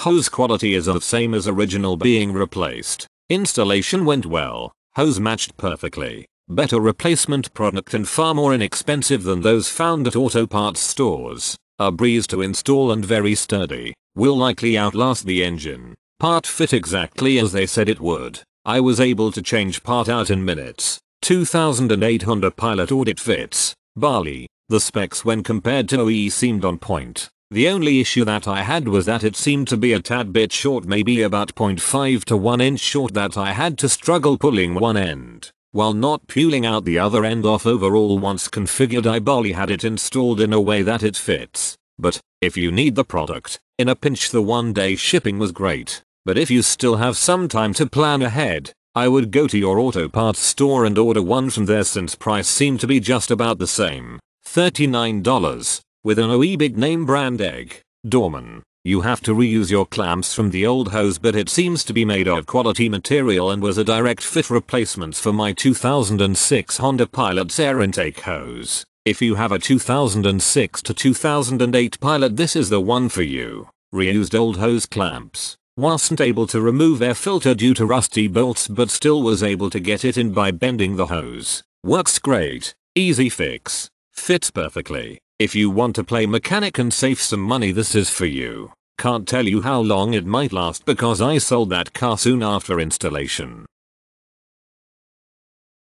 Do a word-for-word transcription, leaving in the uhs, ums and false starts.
Hose quality is the same as original being replaced. Installation went well. Hose matched perfectly. Better replacement product and far more inexpensive than those found at auto parts stores. A breeze to install and very sturdy. Will likely outlast the engine. Part fit exactly as they said it would. I was able to change part out in minutes. two thousand eight Honda Pilot audit fits. Bali. The specs when compared to O E seemed on point. The only issue that I had was that it seemed to be a tad bit short, maybe about zero point five to one inch short, that I had to struggle pulling one end, while not peeling out the other end off. Overall, once configured, I barely had it installed in a way that it fits. But if you need the product, in a pinch the one day shipping was great. But if you still have some time to plan ahead, I would go to your auto parts store and order one from there, since price seemed to be just about the same, thirty-nine dollars, with an O E big name brand egg. Dorman. You have to reuse your clamps from the old hose, but it seems to be made of quality material and was a direct fit replacement for my two thousand six Honda Pilot's air intake hose. If you have a two thousand six to two thousand eight Pilot, this is the one for you. Reused old hose clamps. Wasn't able to remove air filter due to rusty bolts, but still was able to get it in by bending the hose. Works great. Easy fix. Fits perfectly. If you want to play mechanic and save some money, this is for you. Can't tell you how long it might last because I sold that car soon after installation.